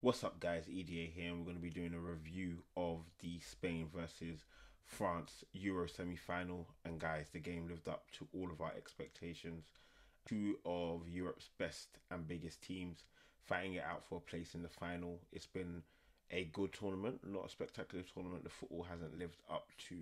What's up guys, EDA here, and we're going to be doing a review of the Spain versus France Euro semi-final. And guys, the game lived up to all of our expectations. Two of Europe's best and biggest teams fighting it out for a place in the final. It's been a good tournament, not a spectacular tournament. The football hasn't lived up to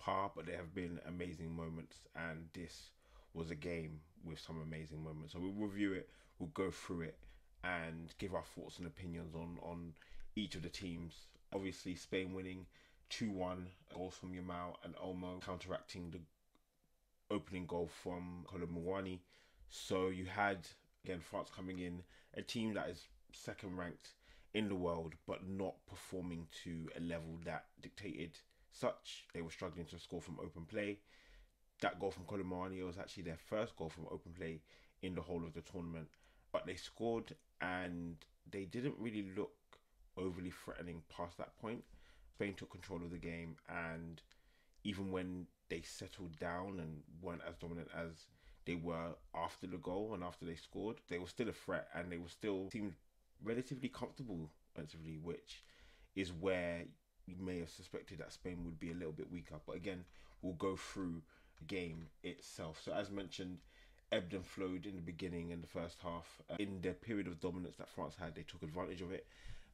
par, but there have been amazing moments, and this was a game with some amazing moments. So we'll review it, we'll go through it and give our thoughts and opinions on each of the teams. Obviously Spain winning 2-1, goals from Yamal and Olmo, counteracting the opening goal from Kolo Muani. So you had, again, France coming in, a team that is second ranked in the world but not performing to a level that dictated such. They were struggling to score from open play. That goal from Kolo Muani was actually their first goal from open play in the whole of the tournament. But they scored and they didn't really look overly threatening past that point. Spain took control of the game, and even when they settled down and weren't as dominant as they were after the goal and after they scored, they were still a threat and they were still seemed relatively comfortable offensively, which is where you may have suspected that Spain would be a little bit weaker. But again, we'll go through the game itself. So as mentioned, ebbed and flowed in the beginning and the first half. In their period of dominance that France had, they took advantage of it.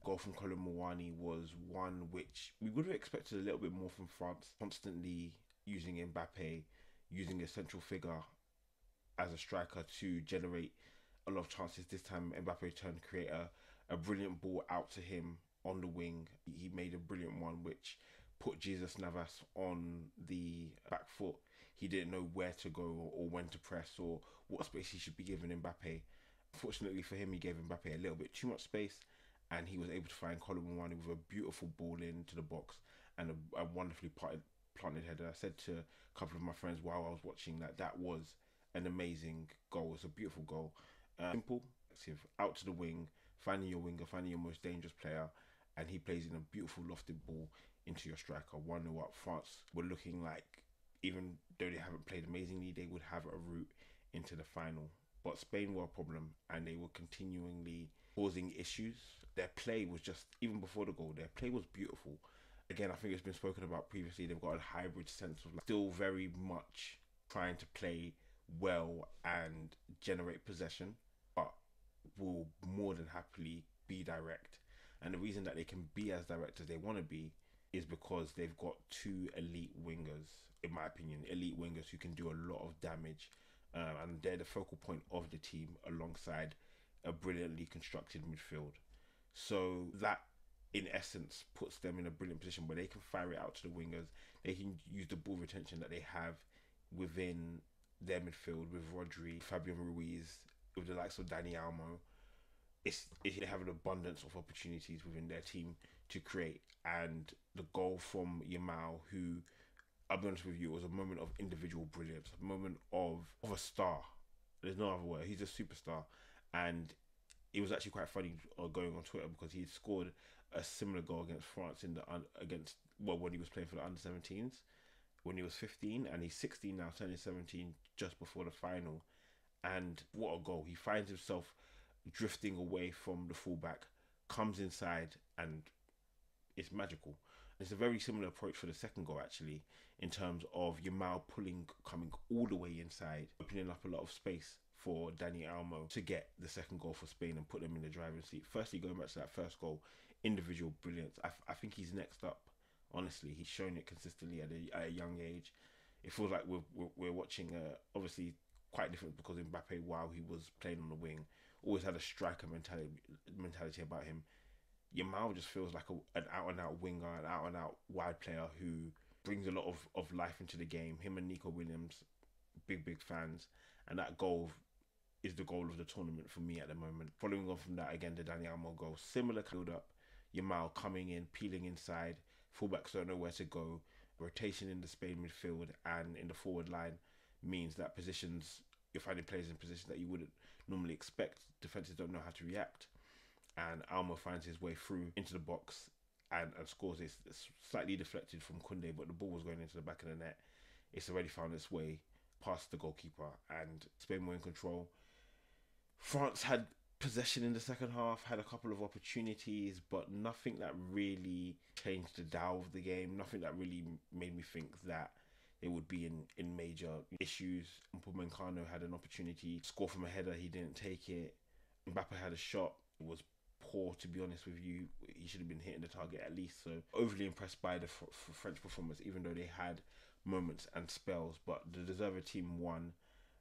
Goal from Kolo Muani was one which we would have expected a little bit more from France. Constantly using Mbappe, using a central figure as a striker to generate a lot of chances. This time Mbappe turned creator, a brilliant ball out to him on the wing. He made a brilliant one which put Jesus Navas on the back foot. He didn't know where to go or when to press or what space he should be giving Mbappe. Fortunately for him, he gave Mbappe a little bit too much space, and he was able to find Kolo Muani with a beautiful ball into the box and a wonderfully planted header. I said to a couple of my friends while I was watching that was an amazing goal. It was a beautiful goal. Simple, out to the wing, finding your winger, finding your most dangerous player, and he plays in a beautiful lofted ball into your striker. 1-0 up. France were looking like, even though they haven't played amazingly, they would have a route into the final. But Spain were a problem, and they were continually causing issues. Their play was just, even before the goal, their play was beautiful. Again, I think it's been spoken about previously, they've got a hybrid sense of, like, still very much trying to play well and generate possession, but will more than happily be direct. And the reason that they can be as direct as they want to be is because they've got two elite wingers, in my opinion, elite wingers who can do a lot of damage. And they're the focal point of the team alongside a brilliantly constructed midfield. So that, in essence, puts them in a brilliant position where they can fire it out to the wingers. They can use the ball retention that they have within their midfield with Rodri, Fabian Ruiz, with the likes of Dani Olmo. They have an abundance of opportunities within their team to create. And the goal from Yamal, who, I'll be honest with you, was a moment of individual brilliance, a moment of a star. There's no other word. He's a superstar. And it was actually quite funny going on Twitter, because he had scored a similar goal against France in the when he was playing for the under-17s, when he was 15, and he's 16 now, turning 17 just before the final. And what a goal. He finds himself drifting away from the fullback, comes inside, and it's magical. It's a very similar approach for the second goal, actually, in terms of Yamal coming all the way inside, opening up a lot of space for Dani Olmo to get the second goal for Spain and put them in the driving seat. Firstly, going back to that first goal, individual brilliance. I think he's next up, honestly. He's shown it consistently at a young age. It feels like we're watching, obviously, quite different, because Mbappe, while he was playing on the wing, always had a striker mentality about him. Yamal just feels like an out-and-out winger, an out-and-out wide player who brings a lot of life into the game. Him and Nico Williams, big fans, and that goal is the goal of the tournament for me at the moment. Following on from that, again, the Dani Olmo goal, similar build-up. Yamal coming in, peeling inside, fullbacks don't know where to go, rotation in the Spain midfield and in the forward line means that you're finding players in positions that you wouldn't normally expect. Defenses don't know how to react, and Olmo finds his way through into the box and scores. It's slightly deflected from Kunde, but the ball was going into the back of the net. It's already found its way past the goalkeeper, and Spain were in control. France had possession in the second half, had a couple of opportunities, but nothing that really changed the dial of the game, nothing that really made me think that it would be in major issues. Upamecano had an opportunity, score from a header, he didn't take it. Mbappe had a shot, it was poor, to be honest with you. He should have been hitting the target at least. So overly impressed by the French performance, even though they had moments and spells, but the deserved team won.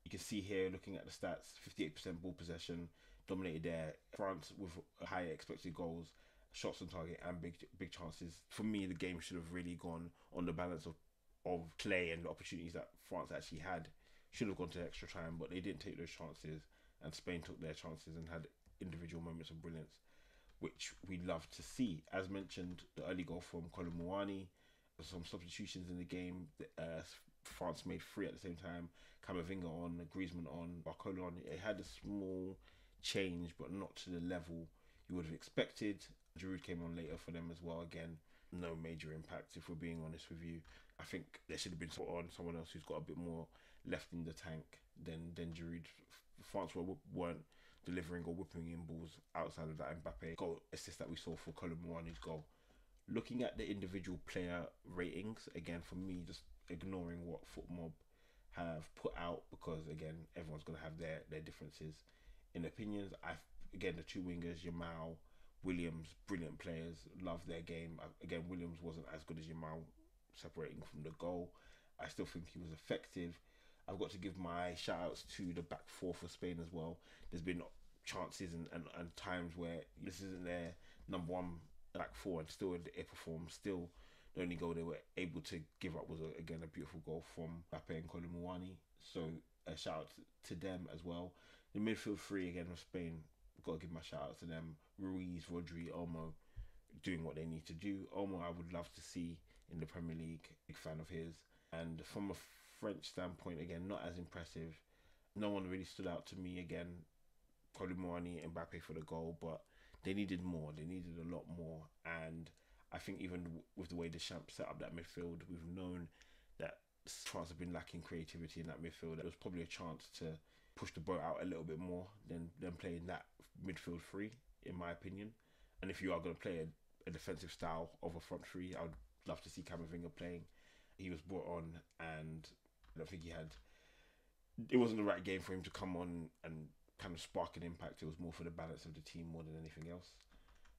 You can see here, looking at the stats, 58% ball possession, dominated there. France with higher expected goals, shots on target and big chances. For me, the game should have really gone on the balance of play and the opportunities that France actually had. Should have gone to extra time, but they didn't take those chances, and Spain took their chances and had individual moments of brilliance, which we love to see. As mentioned, the early goal from Kolo Muani, some substitutions in the game. France made three at the same time. Kamavinga on, Griezmann on, Barcola on. It had a small change, but not to the level you would have expected. Giroud came on later for them as well. Again, no major impact, if we're being honest with you. I think there should have been someone else who's got a bit more left in the tank than Giroud. France weren't delivering or whipping in balls outside of that Mbappe goal assist that we saw for Kolo Muani's goal. Looking at the individual player ratings, again, for me, just ignoring what FootMob have put out, because again, everyone's going to have their differences in opinions. Again, the two wingers, Yamal, Williams, brilliant players, love their game. Again, Williams wasn't as good as Yamal separating from the goal. I still think he was effective. I've got to give my shout outs to the back four for Spain as well. There's been chances and times where this isn't their number one back four, and still it performed. Still, the only goal they were able to give up was a beautiful goal from Mbappe and Kolo Muani. So a shout out to them as well. The midfield three again of Spain, got to give my shout out to them. Ruiz, Rodri, Olmo, doing what they need to do. Olmo, I would love to see in the Premier League. Big fan of his. And from a French standpoint, again, not as impressive. No one really stood out to me. Again, Kolo Muani and Mbappe for the goal, but they needed more. They needed a lot more. And I think even with the way Deschamps set up that midfield, we've known that France have been lacking creativity in that midfield. There was probably a chance to push the boat out a little bit more than playing that midfield three, in my opinion. And if you are going to play a defensive style of a front three, I would love to see Kamavinga playing. He was brought on, and I don't think it wasn't the right game for him to come on and kind of spark an impact. It was more for the balance of the team more than anything else.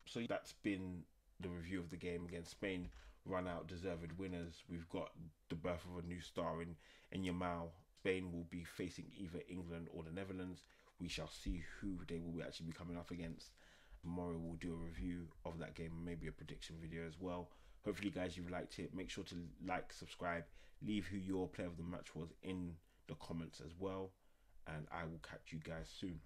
So that's been the review of the game. Against Spain, run out deserved winners. We've got the birth of a new star in Yamal. Spain will be facing either England or the Netherlands. We shall see who they will actually be coming up against. Tomorrow we'll do a review of that game, maybe a prediction video as well. Hopefully, guys, you've liked it. Make sure to like, subscribe, leave who your player of the match was in the comments as well. And I will catch you guys soon.